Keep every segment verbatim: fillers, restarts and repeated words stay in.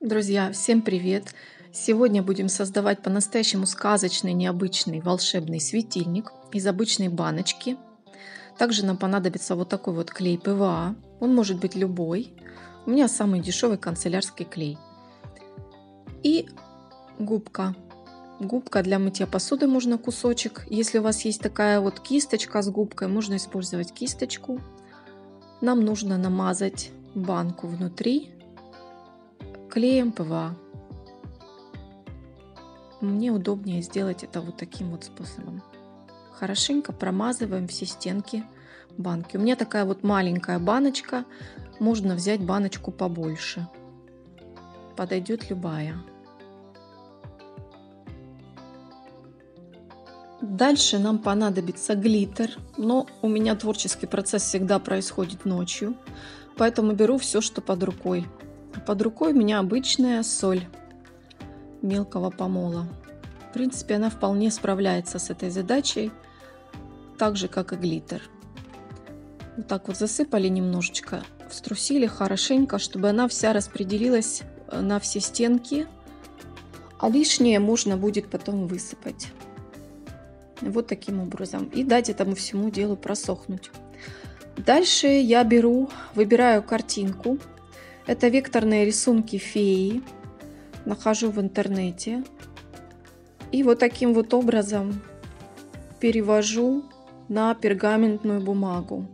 Друзья, всем привет! Сегодня будем создавать по-настоящему сказочный, необычный, волшебный светильник из обычной баночки. Также нам понадобится вот такой вот клей ПВА. Он может быть любой. У меня самый дешевый канцелярский клей. И губка. Губка для мытья посуды, можно кусочек. Если у вас есть такая вот кисточка с губкой, можно использовать кисточку. Нам нужно намазать банку внутри клеем ПВА. Мне удобнее сделать это вот таким вот способом. Хорошенько промазываем все стенки банки. У меня такая вот маленькая баночка. Можно взять баночку побольше. Подойдет любая. Дальше нам понадобится глиттер. Но у меня творческий процесс всегда происходит ночью. Поэтому беру все, что под рукой. Под рукой у меня обычная соль мелкого помола. В принципе, она вполне справляется с этой задачей, так же, как и глиттер. Вот так вот засыпали немножечко, вструсили хорошенько, чтобы она вся распределилась на все стенки, а лишнее можно будет потом высыпать. Вот таким образом. И дать этому всему делу просохнуть. Дальше я беру, выбираю картинку. Это векторные рисунки феи. Нахожу в интернете. И вот таким вот образом перевожу на пергаментную бумагу.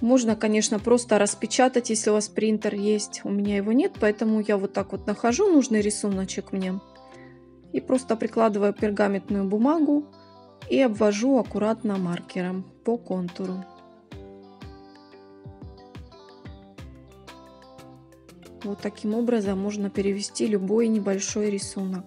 Можно, конечно, просто распечатать, если у вас принтер есть. У меня его нет, поэтому я вот так вот нахожу нужный рисуночек мне. И просто прикладываю пергаментную бумагу и обвожу аккуратно маркером по контуру. Вот таким образом можно перевести любой небольшой рисунок,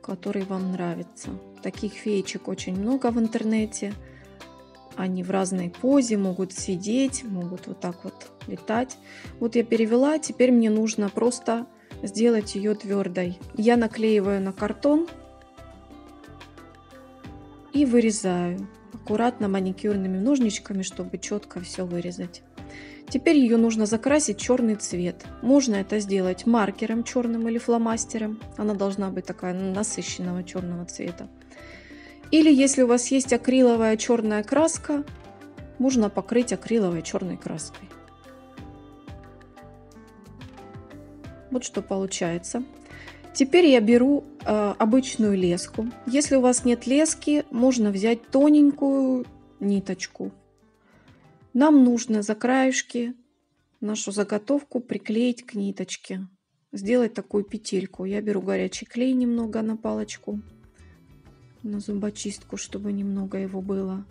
который вам нравится. Таких феечек очень много в интернете. Они в разной позе, могут сидеть, могут вот так вот летать. Вот я перевела, теперь мне нужно просто сделать ее твердой. Я наклеиваю на картон и вырезаю аккуратно маникюрными ножничками, чтобы четко все вырезать. Теперь ее нужно закрасить черный цвет. Можно это сделать маркером черным или фломастером. Она должна быть такая насыщенного черного цвета. Или если у вас есть акриловая черная краска, можно покрыть акриловой черной краской. Вот что получается. Теперь я беру э, обычную леску. Если у вас нет лески, можно взять тоненькую ниточку. Нам нужно за краешки нашу заготовку приклеить к ниточке. Сделать такую петельку. Я беру горячий клей немного на палочку, на зубочистку, чтобы немного его было.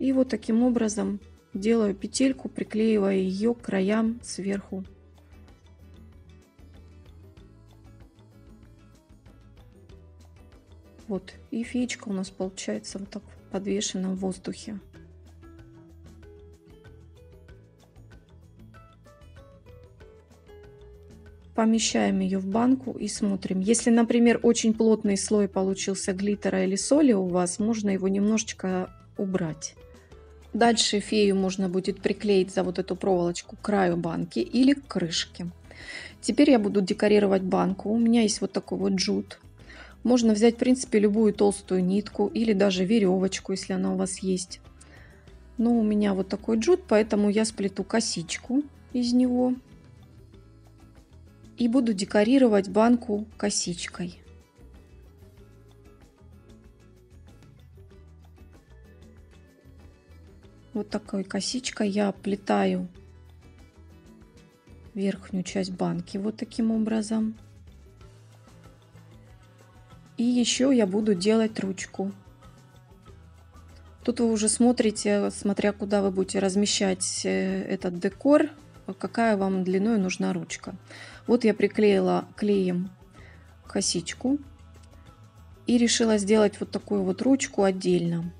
И вот таким образом делаю петельку, приклеивая ее к краям сверху. Вот. И феечка у нас получается вот так подвешена в воздухе. Помещаем ее в банку и смотрим. Если, например, очень плотный слой получился глиттера или соли у вас, можно его немножечко убрать. Дальше фею можно будет приклеить за вот эту проволочку к краю банки или к крышке. Теперь я буду декорировать банку. У меня есть вот такой вот джут. Можно взять, в принципе, любую толстую нитку или даже веревочку, если она у вас есть. Но у меня вот такой джут, поэтому я сплету косичку из него. И буду декорировать банку косичкой. Вот такой косичкой я оплетаю верхнюю часть банки вот таким образом. И еще я буду делать ручку. Тут вы уже смотрите, смотря куда вы будете размещать этот декор, какая вам длиной нужна ручка. Вот я приклеила клеем косичку и решила сделать вот такую вот ручку отдельно.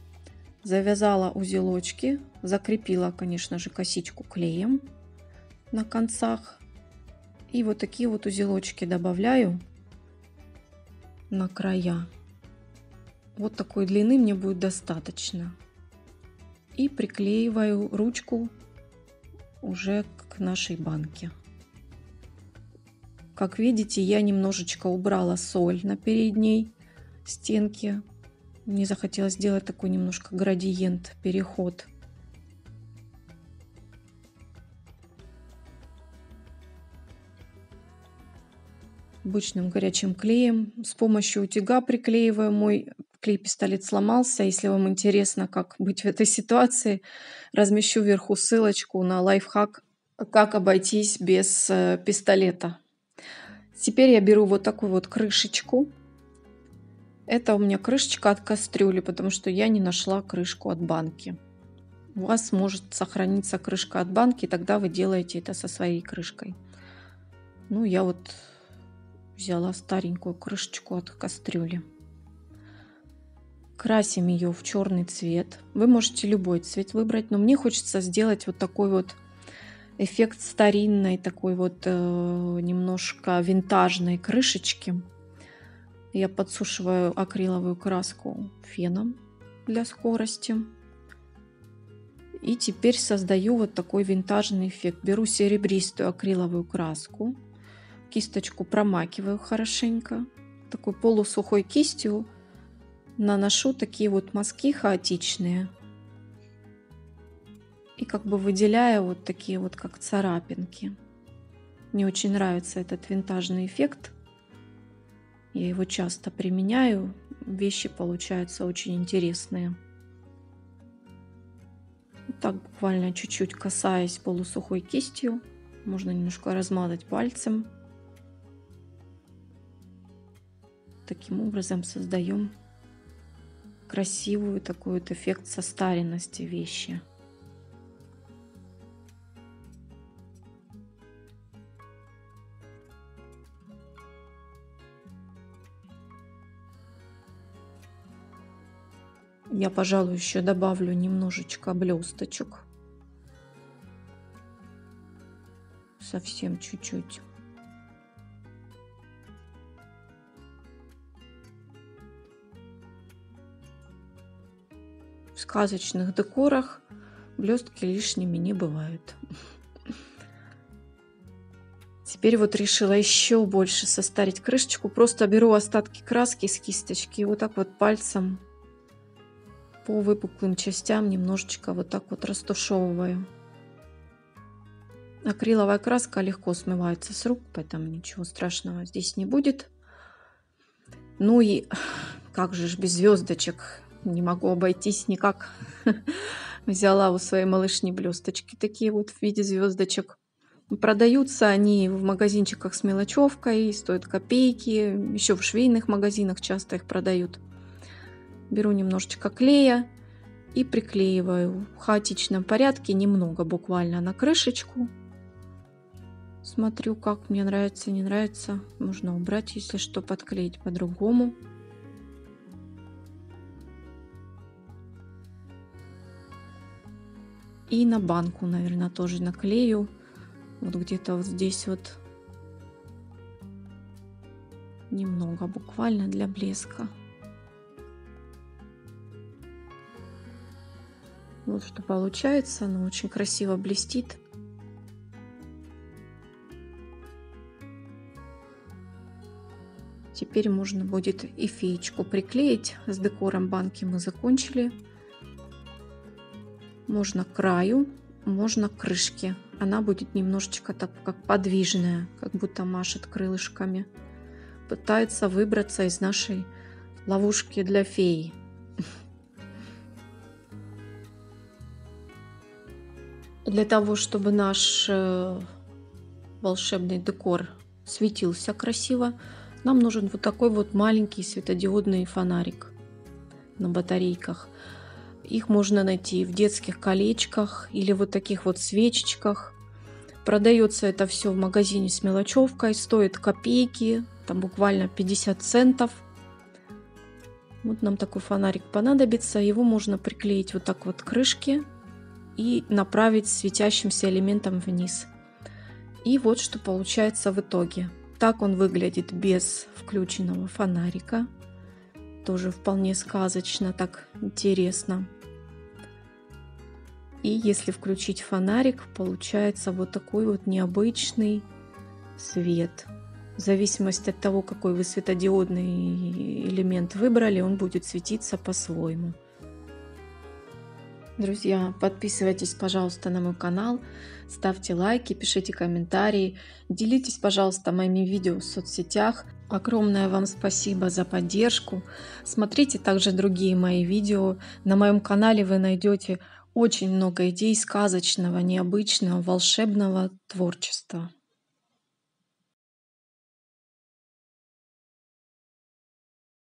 Завязала узелочки, закрепила, конечно же, косичку клеем на концах. И вот такие вот узелочки добавляю на края. Вот такой длины мне будет достаточно. И приклеиваю ручку уже к нашей банке. Как видите, я немножечко убрала соль на передней стенке. Мне захотелось сделать такой немножко градиент, переход. Обычным горячим клеем. С помощью утюга приклеиваю. Мой клей-пистолет сломался. Если вам интересно, как быть в этой ситуации, размещу вверху ссылочку на лайфхак, как обойтись без пистолета. Теперь я беру вот такую вот крышечку. Это у меня крышечка от кастрюли, потому что я не нашла крышку от банки. У вас может сохраниться крышка от банки, тогда вы делаете это со своей крышкой. Ну, я вот взяла старенькую крышечку от кастрюли. Красим ее в черный цвет. Вы можете любой цвет выбрать, но мне хочется сделать вот такой вот эффект старинной, такой вот э, немножко винтажной крышечки. Я подсушиваю акриловую краску феном для скорости. И теперь создаю вот такой винтажный эффект. Беру серебристую акриловую краску. Кисточку промакиваю хорошенько. Такой полусухой кистью наношу такие вот мазки хаотичные. И как бы выделяю вот такие вот как царапинки. Мне очень нравится этот винтажный эффект. Я его часто применяю. Вещи получаются очень интересные. Вот так буквально чуть-чуть касаясь полусухой кистью. Можно немножко размазать пальцем. Таким образом создаем красивую такой вот эффект состаренности вещи. Я, пожалуй, еще добавлю немножечко блесточек. Совсем чуть-чуть. В сказочных декорах блестки лишними не бывают. Теперь вот решила еще больше состарить крышечку. Просто беру остатки краски с кисточки и вот так вот пальцем по выпуклым частям немножечко вот так вот растушевываю. Акриловая краска легко смывается с рук, поэтому ничего страшного здесь не будет. Ну и как же ж без звездочек, не могу обойтись никак. Взяла у своей малышни блесточки такие вот в виде звездочек. Продаются они в магазинчиках с мелочевкой, стоят копейки, еще в швейных магазинах часто их продают. Беру немножечко клея и приклеиваю в хаотичном порядке, немного буквально на крышечку. Смотрю, как мне нравится, не нравится. Можно убрать, если что, подклеить по-другому. И на банку, наверное, тоже наклею. Вот где-то вот здесь вот. Немного буквально для блеска. Вот что получается, оно очень красиво блестит. Теперь можно будет и феечку приклеить. С декором банки мы закончили. Можно к краю, можно к крышке. Она будет немножечко так как подвижная, как будто машет крылышками. Пытается выбраться из нашей ловушки для феи. Для того, чтобы наш волшебный декор светился красиво, нам нужен вот такой вот маленький светодиодный фонарик на батарейках. Их можно найти в детских колечках или вот таких вот свечечках. Продается это все в магазине с мелочевкой, стоит копейки, там буквально пятьдесят центов. Вот нам такой фонарик понадобится, его можно приклеить вот так вот к крышке и направить светящимся элементом вниз. И вот что получается в итоге. Так он выглядит без включенного фонарика. Тоже вполне сказочно, так интересно. И если включить фонарик, получается вот такой вот необычный свет. В зависимости от того, какой вы светодиодный элемент выбрали, он будет светиться по-своему. Друзья, подписывайтесь, пожалуйста, на мой канал, ставьте лайки, пишите комментарии, делитесь, пожалуйста, моими видео в соцсетях. Огромное вам спасибо за поддержку. Смотрите также другие мои видео. На моем канале вы найдете очень много идей сказочного, необычного, волшебного творчества.